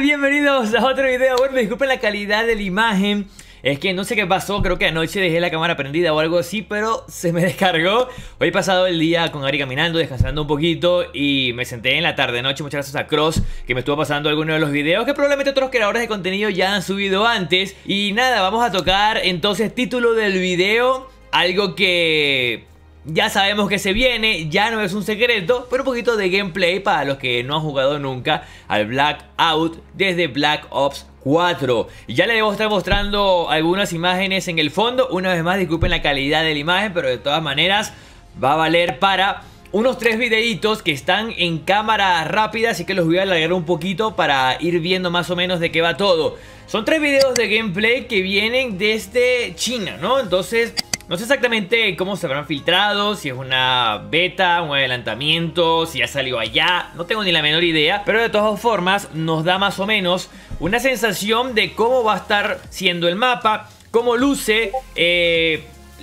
Bienvenidos a otro video. Bueno, disculpen la calidad de la imagen. Es que no sé qué pasó, creo que anoche dejé la cámara prendida o algo así, pero se me descargó. Hoy he pasado el día con Ari caminando, descansando un poquito, y me senté en la tarde-noche. Muchas gracias a Cross, que me estuvo pasando algunos de los videos que probablemente otros creadores de contenido ya han subido antes. Y nada, vamos a tocar entonces título del video, algo que ya sabemos que se viene, ya no es un secreto, pero un poquito de gameplay para los que no han jugado nunca al Blackout desde Black Ops 4. Y ya les debo estar mostrando algunas imágenes en el fondo. Una vez más, disculpen la calidad de la imagen, pero de todas maneras va a valer para unos 3 videitos que están en cámara rápida, así que los voy a alargar un poquito para ir viendo más o menos de qué va todo. Son 3 videos de gameplay que vienen desde China, ¿no? Entonces no sé exactamente cómo se habrán filtrado, si es una beta, un adelantamiento, si ya salió allá, no tengo ni la menor idea. Pero de todas formas nos da más o menos una sensación de cómo va a estar siendo el mapa, cómo luce.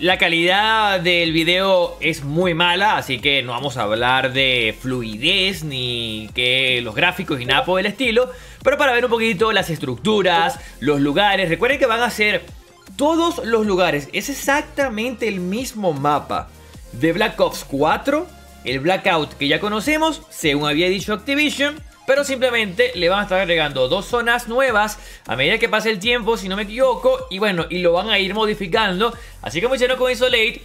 La calidad del video es muy mala, así que no vamos a hablar de fluidez ni que los gráficos y nada por el estilo. Pero para ver un poquito las estructuras, los lugares, recuerden que van a ser todos los lugares, es exactamente el mismo mapa de Black Ops 4, el Blackout que ya conocemos, según había dicho Activision, pero simplemente le van a estar agregando dos zonas nuevas a medida que pase el tiempo, si no me equivoco, y bueno, y lo van a ir modificando, así como hicieron con Isolate,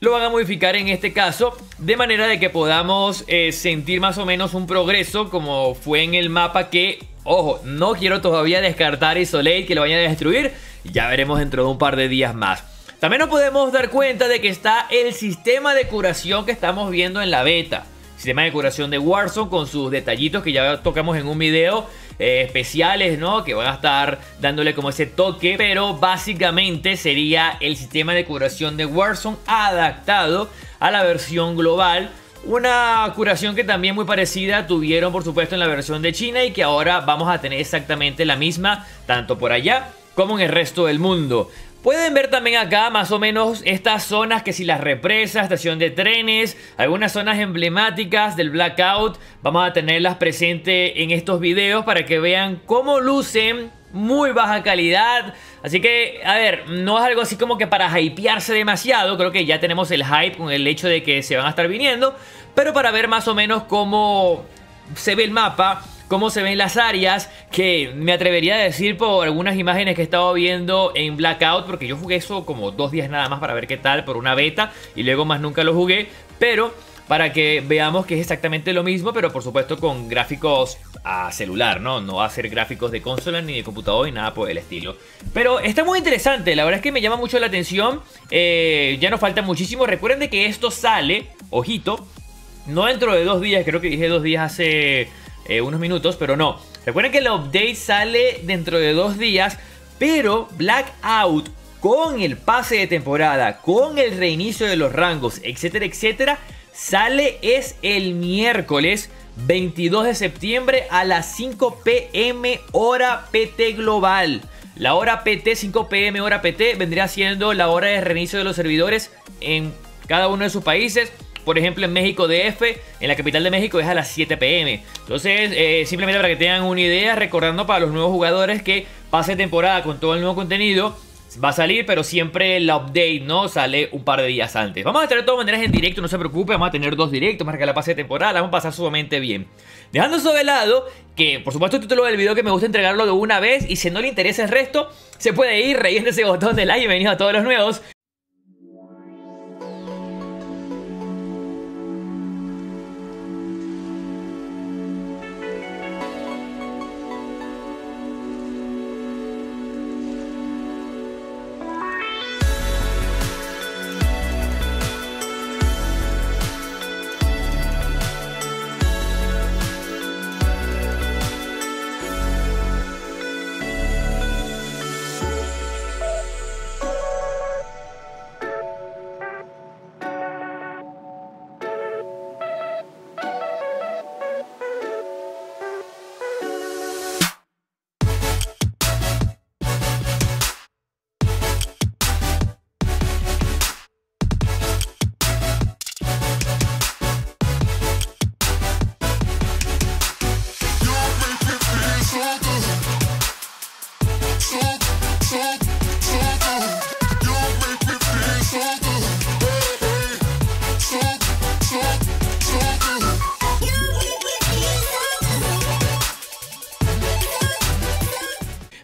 lo van a modificar en este caso, de manera de que podamos sentir más o menos un progreso como fue en el mapa que, ojo, no quiero todavía descartar Isolate, que lo vayan a destruir. Ya veremos dentro de un par de días más. También nos podemos dar cuenta de que está el sistema de curación que estamos viendo en la beta. Sistema de curación de Warzone con sus detallitos que ya tocamos en un video, especiales, ¿no? Que van a estar dándole como ese toque. Pero básicamente sería el sistema de curación de Warzone adaptado a la versión global. Una curación que también muy parecida tuvieron, por supuesto, en la versión de China y que ahora vamos a tener exactamente la misma, tanto por allá como en el resto del mundo. Pueden ver también acá más o menos estas zonas, que si las represas, estación de trenes, algunas zonas emblemáticas del Blackout, vamos a tenerlas presentes en estos videos para que vean cómo lucen, muy baja calidad. Así que, a ver, no es algo así como que para hypearse demasiado, creo que ya tenemos el hype con el hecho de que se van a estar viniendo, pero para ver más o menos cómo se ve el mapa, cómo se ven las áreas, que me atrevería a decir por algunas imágenes que he estado viendo en Blackout, porque yo jugué eso como 2 días nada más para ver qué tal, por una beta, y luego más nunca lo jugué, pero para que veamos que es exactamente lo mismo, pero por supuesto con gráficos a celular, ¿no? No va a ser gráficos de consola ni de computador ni nada por el estilo. Pero está muy interesante, la verdad es que me llama mucho la atención, ya nos falta muchísimo. Recuerden de que esto sale, ojito, no dentro de 2 días, creo que dije 2 días hace unos minutos, pero no. Recuerden que el update sale dentro de 2 días, pero Blackout, con el pase de temporada, con el reinicio de los rangos, etcétera, etcétera, sale es el miércoles 22 de septiembre a las 5 p.m. hora PT global. La hora PT, 5 p.m. hora PT, vendría siendo la hora de reinicio de los servidores en cada uno de sus países. Por ejemplo, en México DF, en la capital de México, es a las 7 p.m. Entonces, simplemente para que tengan una idea, recordando para los nuevos jugadores que pase temporada con todo el nuevo contenido, va a salir, pero siempre el update, ¿no? Sale un par de días antes. Vamos a estar de todas maneras en directo, no se preocupe, vamos a tener 2 directos, más que la pase de temporada, la vamos a pasar sumamente bien. Dejando eso de lado, que por supuesto el título del video que me gusta entregarlo de una vez, y si no le interesa el resto, se puede ir reyendo ese botón de like. Bienvenidos a todos los nuevos.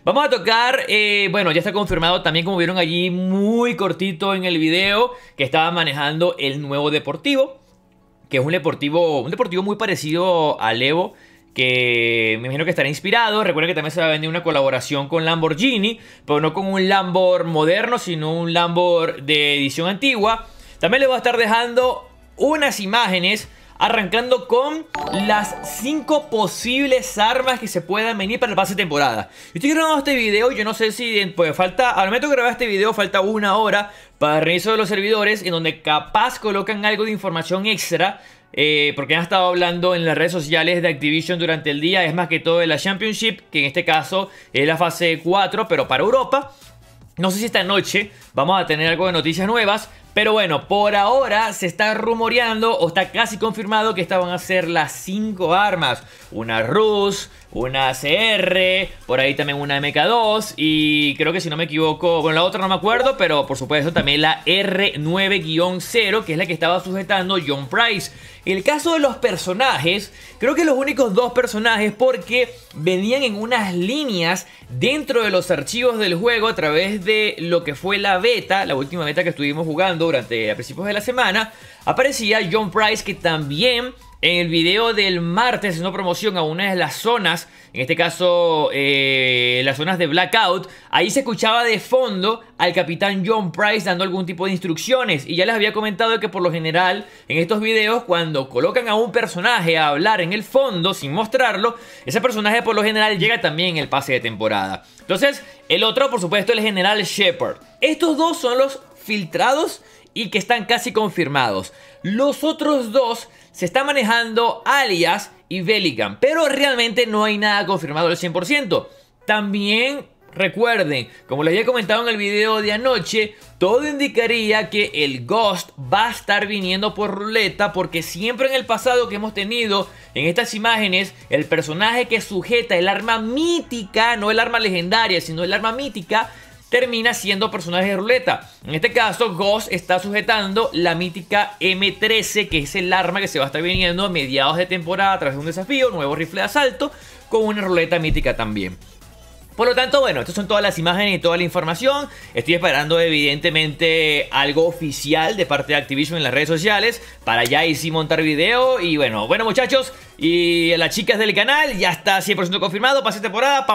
Vamos a tocar, bueno, ya está confirmado también, como vieron allí muy cortito en el video, que estaba manejando el nuevo deportivo, que es un deportivo muy parecido al Evo, que me imagino que estará inspirado. Recuerden que también se va a vender una colaboración con Lamborghini, pero no con un Lamborghini moderno, sino un Lamborghini de edición antigua. También les voy a estar dejando unas imágenes arrancando con las 5 posibles armas que se puedan venir para el pase de temporada. Yo estoy grabando este video, yo no sé si pues falta, al momento de grabar este video falta una hora para el reinicio de los servidores, en donde capaz colocan algo de información extra, porque han estado hablando en las redes sociales de Activision durante el día. Es más que todo de la Championship, que en este caso es la fase 4, pero para Europa. No sé si esta noche vamos a tener algo de noticias nuevas, pero bueno, por ahora se está rumoreando o está casi confirmado que estas van a ser las 5 armas. Una RUS, una ACR, por ahí también una MK2 y creo que si no me equivoco, bueno, la otra no me acuerdo, pero por supuesto también la R9-0, que es la que estaba sujetando John Price. En el caso de los personajes, creo que los únicos 2 personajes, porque venían en unas líneas dentro de los archivos del juego a través de lo que fue la beta, la última beta que estuvimos jugando durante a principios de la semana, aparecía John Price, que también en el video del martes, en una promoción a una de las zonas, en este caso las zonas de Blackout, ahí se escuchaba de fondo al capitán John Price dando algún tipo de instrucciones. Y ya les había comentado que por lo general en estos videos, cuando colocan a un personaje a hablar en el fondo sin mostrarlo, ese personaje por lo general llega también en el pase de temporada. Entonces el otro, por supuesto, el General Shepherd. Estos 2 son los filtrados y que están casi confirmados. Los otros 2 se está manejando Alias y Belligan, pero realmente no hay nada confirmado al 100%. También recuerden, como les había comentado en el video de anoche, todo indicaría que el Ghost va a estar viniendo por ruleta, porque siempre en el pasado que hemos tenido en estas imágenes, el personaje que sujeta el arma mítica, no el arma legendaria, sino el arma mítica, termina siendo personaje de ruleta. En este caso, Ghost está sujetando la mítica M13, que es el arma que se va a estar viniendo a mediados de temporada a través de un desafío, nuevo rifle de asalto, con una ruleta mítica también. Por lo tanto, bueno, estas son todas las imágenes y toda la información. Estoy esperando evidentemente algo oficial de parte de Activision en las redes sociales, para ya ahí sí montar video. Y bueno muchachos, y a las chicas del canal, ya está 100% confirmado, pase temporada,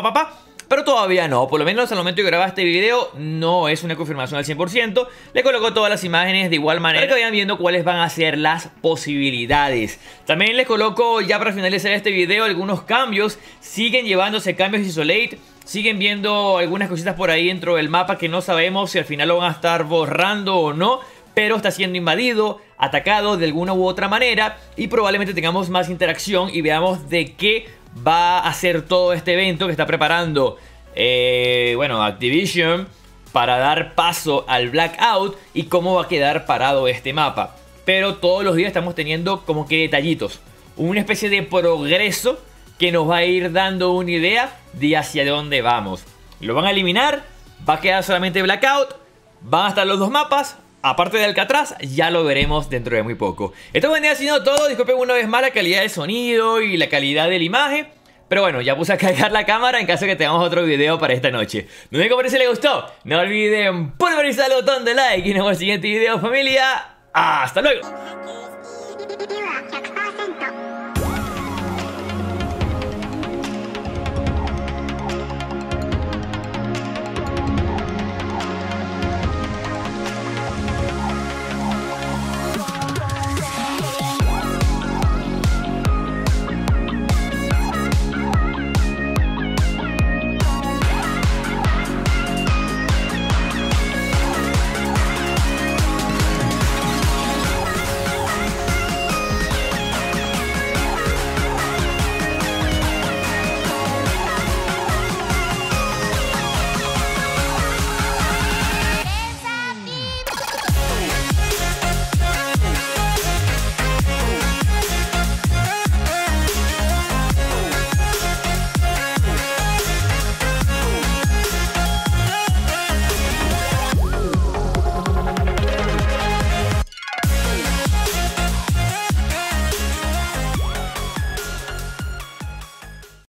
pero todavía no, por lo menos al momento de grabar este video no es una confirmación al 100%. Le coloco todas las imágenes de igual manera para que vayan viendo cuáles van a ser las posibilidades. También les coloco, ya para finalizar este video, algunos cambios. Siguen llevándose cambios de Isolate, siguen viendo algunas cositas por ahí dentro del mapa que no sabemos si al final lo van a estar borrando o no, pero está siendo invadido, atacado de alguna u otra manera, y probablemente tengamos más interacción y veamos de qué va a hacer todo este evento que está preparando Activision para dar paso al Blackout, y cómo va a quedar parado este mapa. Pero todos los días estamos teniendo como que detallitos, una especie de progreso que nos va a ir dando una idea de hacia dónde vamos. Lo van a eliminar, va a quedar solamente Blackout, van a estar los 2 mapas aparte de Alcatraz, ya lo veremos dentro de muy poco. Esto vendría siendo todo. Disculpen una vez más la calidad del sonido y la calidad de la imagen, pero bueno, ya puse a cargar la cámara en caso de que tengamos otro video para esta noche. No me comenten si les gustó, no olviden pulverizar el botón de like y nos vemos en el siguiente video, familia. ¡Hasta luego!